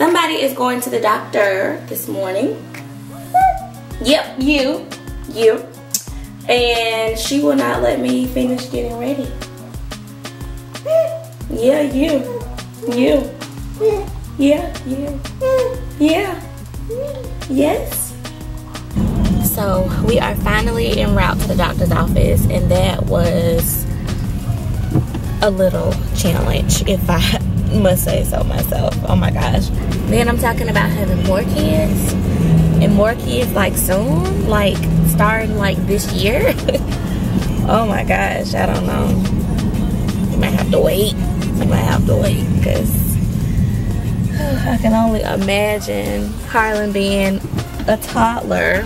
Somebody is going to the doctor this morning. Yep, you. And she will not let me finish getting ready. Yeah, you. Yes. So we are finally en route to the doctor's office, and that was a little challenge, if I must say so myself. Oh my gosh. Then I'm talking about having more kids, and more kids like soon, like starting like this year. Oh my gosh, I don't know. You might have to wait. You might have to wait, because I can only imagine Harlyn being a toddler.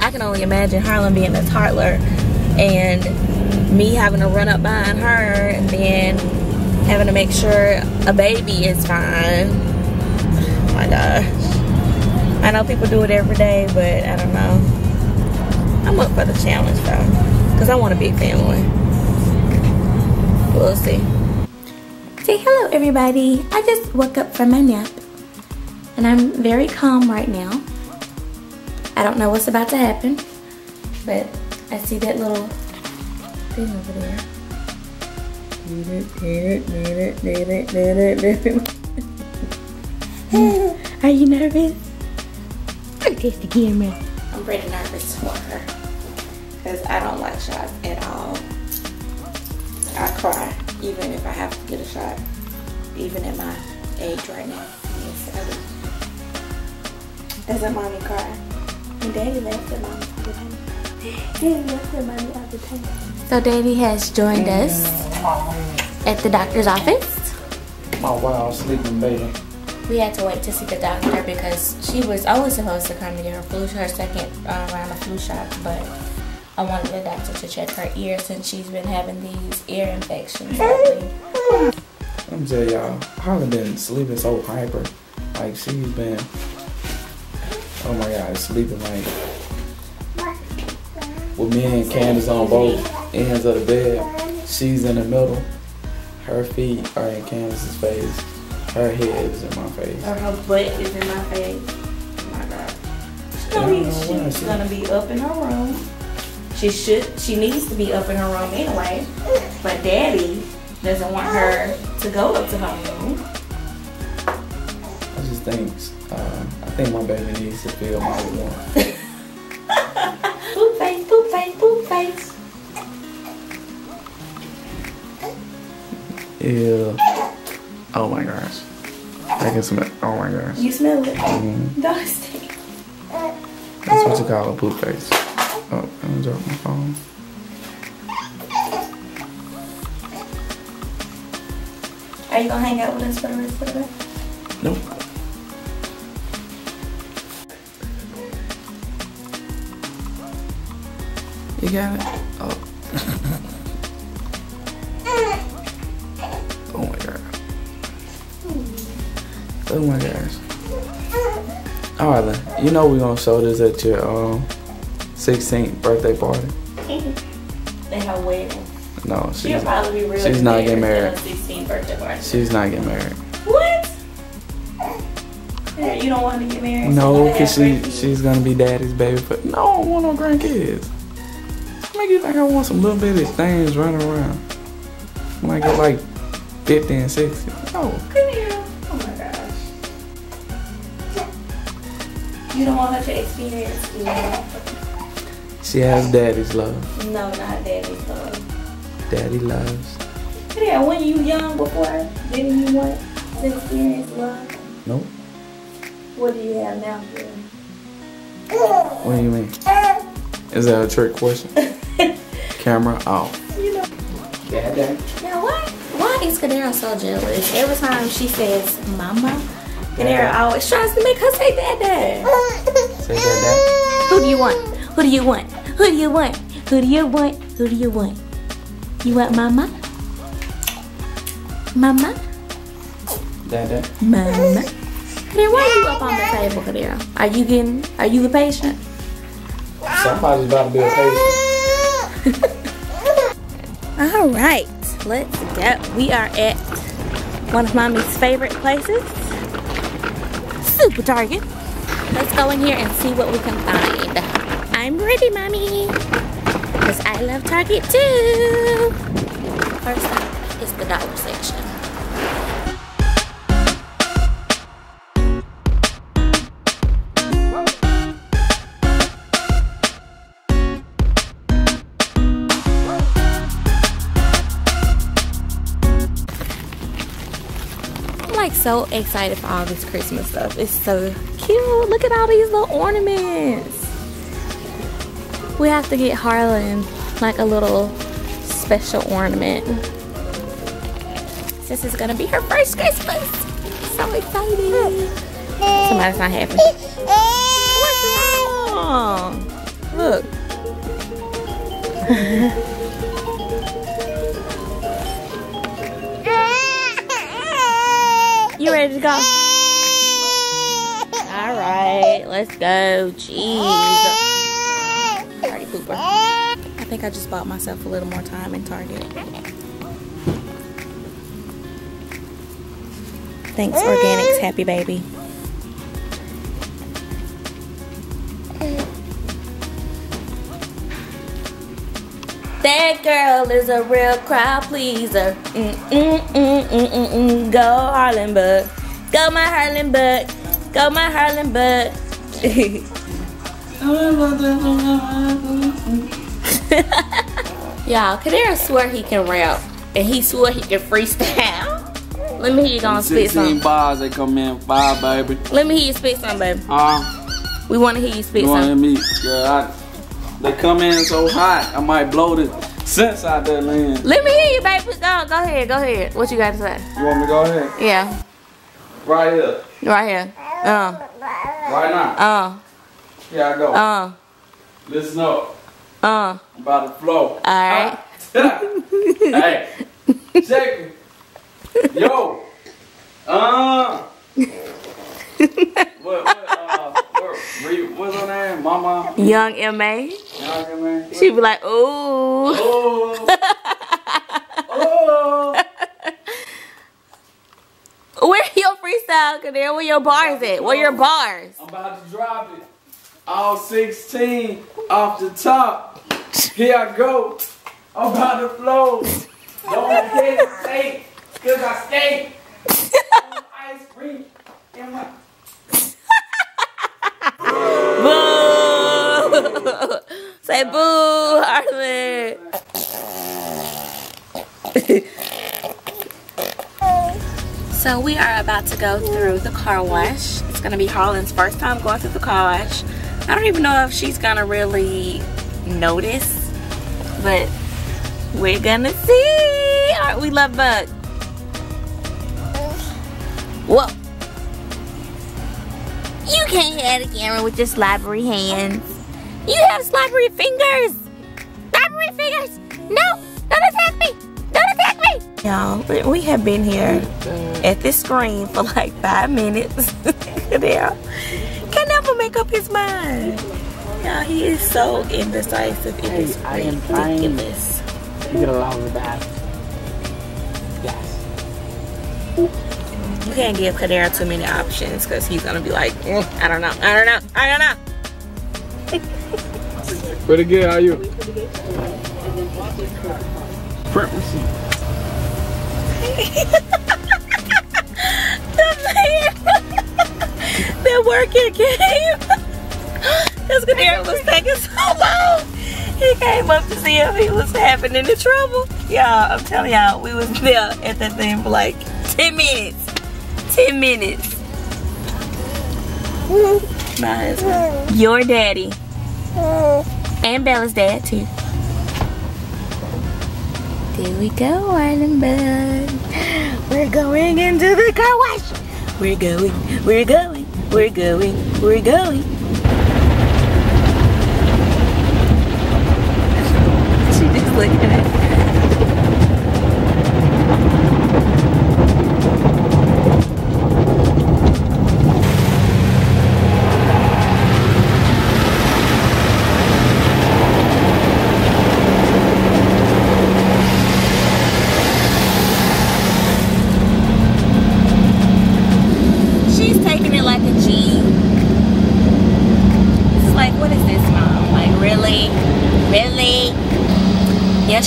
I can only imagine Harlyn being a toddler and me having to run up behind her and then having to make sure a baby is fine. Oh my gosh. I know people do it every day, but I don't know. I'm up for the challenge though, because I want a big family. We'll see. Say hello everybody. I just woke up from my nap and I'm very calm right now. I don't know what's about to happen, but I see that little thing over there. Are you nervous? Look at the camera. I'm pretty nervous for her because I don't like shots at all. I cry even if I have to get a shot, even at my age right now. Doesn't mommy cry? And daddy laughs at mommy all the time. Daddy laughs at mommy all the time. So daddy has joined us at the doctor's office. My wild sleeping baby. We had to wait to see the doctor because she was always supposed to come and get her flu, her second round of flu shot, but I wanted the doctor to check her ear since she's been having these ear infections lately. Let me tell y'all, Harlyn been sleeping so hyper. Like she's been, oh my God, sleeping like with me and Candace on both ends of the bed. She's in the middle. Her feet are in Candace's face. Her head is in my face. Or her butt is in my face. Oh my God. She's gonna be up in her room. She needs to be up in her room anyway, but daddy doesn't want her to go up to her room. I just think, I think my baby needs to feel my warm. Poop face, poop face, poop face. Ew. Oh my gosh. I can smell it. Oh my gosh. You smell it? Mm-hmm. Don't stink. That's what you call a poop face. Oh, I dropped my phone. Are you gonna hang out with us for the rest of the day? Nope. You got it? Oh. Oh my God. Oh my gosh. Alright, you know we're gonna show this at your 16th birthday party. At her wedding. No, she'll probably be real. She's not getting married. 16th birthday party. She's not getting married. What? You don't want to get married? No, because she's gonna be daddy's baby. But no, I don't want no grandkids. Make you think I want some little bitty things running around? When I get like 50 and 60. No. Come here. Oh my gosh. You don't want her to experience you. She has daddy's love. No, not daddy's love. Daddy loves. Yeah, when you young before, didn't you want to experience love? Nope. What do you have now, girl? What do you mean? Is that a trick question? Camera off. You know. Yeah, now why is Kadera so jealous? Every time she says mama, Kadera always tries to make her say dada. Say dada. Who do you want? Who do you want? Who do you want? Who do you want? Who do you want? You want mama? Mama? Dada? Mama? Then why are you up on the table, Kadera? Are you a patient? Somebody's about to be a patient. Alright, let's go. We are at one of mommy's favorite places. Super Target. Let's go in here and see what we can find. I'm ready, mommy, because I love Target too. First up is the dollar section. So excited for all this Christmas stuff. It's so cute. Look at all these little ornaments. We have to get Harlyn like a little special ornament since it's gonna be her first Christmas. So excited. Somebody's not happy. What's wrong? Look. You ready to go? Alright, let's go. Jeez. Party pooper. I think I just bought myself a little more time in Target. Thanks, Organics Happy Baby. That girl is a real crowd pleaser. Go Harlyn Buck. Go my Harlyn Buck. Go my Harlyn Buck. Y'all, Kadera swore he can rap and he swore he can freestyle. Let me hear you gonna spit some. 16 bars that come in, 5 baby. Let me hear you spit some, baby. We wanna hear you spit some. You wanna hear me, girl? They come in so hot, I might blow the sense out that land. Let me hear you, baby. Go ahead, go ahead. What you got to say? You want me to go ahead? Yeah. Right here. Right here. Right now. Here I go. Listen up. I'm about to flow. All right. Hey. Check me. Yo. What's her name? Mama? Young M.A. She be like, ooh. Oh. Oh. Where your freestyle, Kadera? Where your bars at? Where your bars? I'm about to drop it. All 16 off the top. Here I go. I'm about to flow. Don't hesitate, because I stay. Ice cream in my... Boo! Say boo, Harlyn. So we are about to go through the car wash. It's gonna be Harlyn's first time going through the car wash. I don't even know if she's gonna really notice, but we're gonna see. All right, we love Buck. Whoa. You can't hit the camera with your slobbery hands. You have slobbery fingers. Slobbery fingers. No, don't attack me. Don't attack me. Y'all, we have been here at this screen for like 5 minutes. Kadera can never make up his mind. Y'all, he is so indecisive. It is ridiculous. You get along with that. Yes. You can't give Kadera too many options because he's gonna be like, I don't know, I don't know, I don't know. Pretty good, how are you? They're working game. Because Kadera was taking so long. He came up to see if he was having any trouble. Y'all, I'm telling y'all, we was there at that thing for like 10 minutes. 10 minutes. Your daddy and Bella's dad too. There we go, Harlyn Bud. We're going into the car wash. We're going. We're going. We're going. We're going. She just looking at me. Like a G.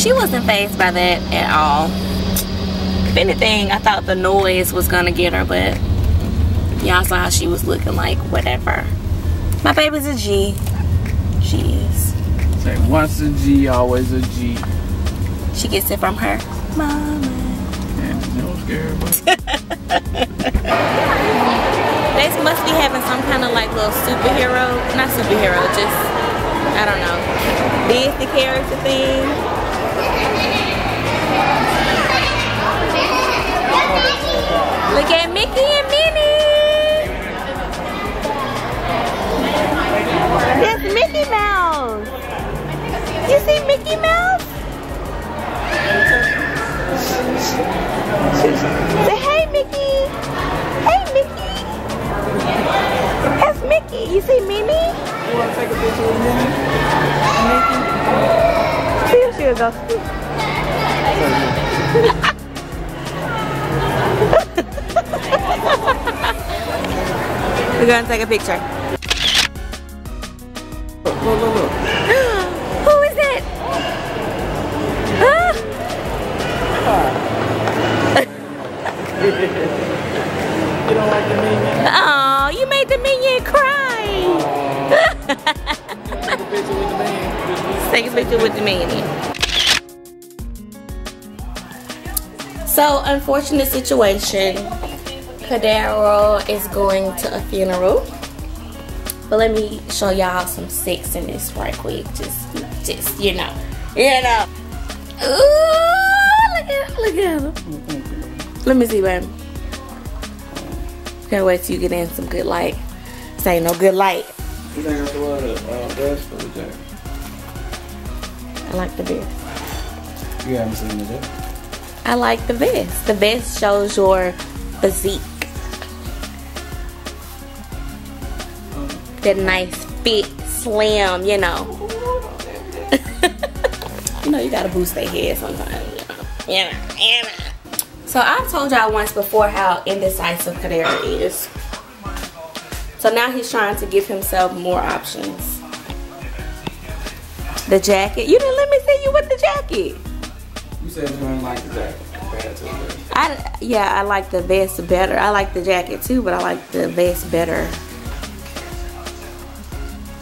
she wasn't phased by that at all. If anything, I thought the noise was gonna get her, but y'all saw how she was looking like whatever. My baby's a G. She is. Say once a G, always a G. She gets it from her mama. Yeah, no scared, but. They must be having some kind of like little superhero, not superhero, just, I don't know, Disney character thing. Look at Mickey and Minnie! That's Mickey Mouse! You see Mickey Mouse? Say hey Mickey! Hey Mickey! That's Mickey. You see Mimi? You want to take a picture with Mimi? Mickey? See if she'll go speak. We're going to take a picture. Look, look, look. Who is it? Ah. You don't like the Mimi? Oh. You made the minion cry! Take a picture with the minion. So, unfortunate situation. Kadera is going to a funeral. But let me show y'all some sex in this right quick. Just, you know. You know. Ooh, look at him. Let me see, baby. Can't wait till you get in some good light. This ain't no good light. You think that's a lot of best for the day? I like the vest. You haven't seen the vest? I like the vest. The vest shows your physique. That nice, fit, slim, you know. You know, you gotta boost their head sometimes, you know. So I've told y'all once before how indecisive Kadera is. So now he's trying to give himself more options. The jacket. You didn't let me see you with the jacket. You said you didn't like the jacket compared to the vest. Yeah, I like the vest better. I like the jacket too, but I like the vest better.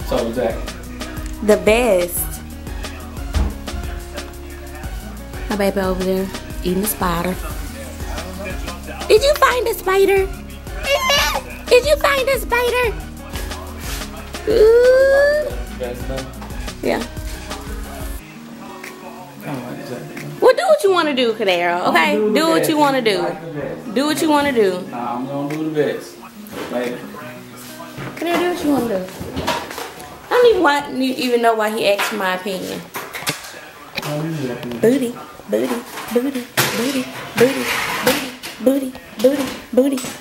So the jacket? The vest. My baby over there eating a spider. Did you find a spider? Did you find a spider? Ooh. Yeah. Well, do what you want to do, Kadera, okay? Do what you want to do. Do what you want to do. Nah, I'm going to do the best. Later. Kadera, do what you want to do. I don't even know why he asked my opinion. Booty, booty, booty, booty, booty, booty. Booty, booty, booty.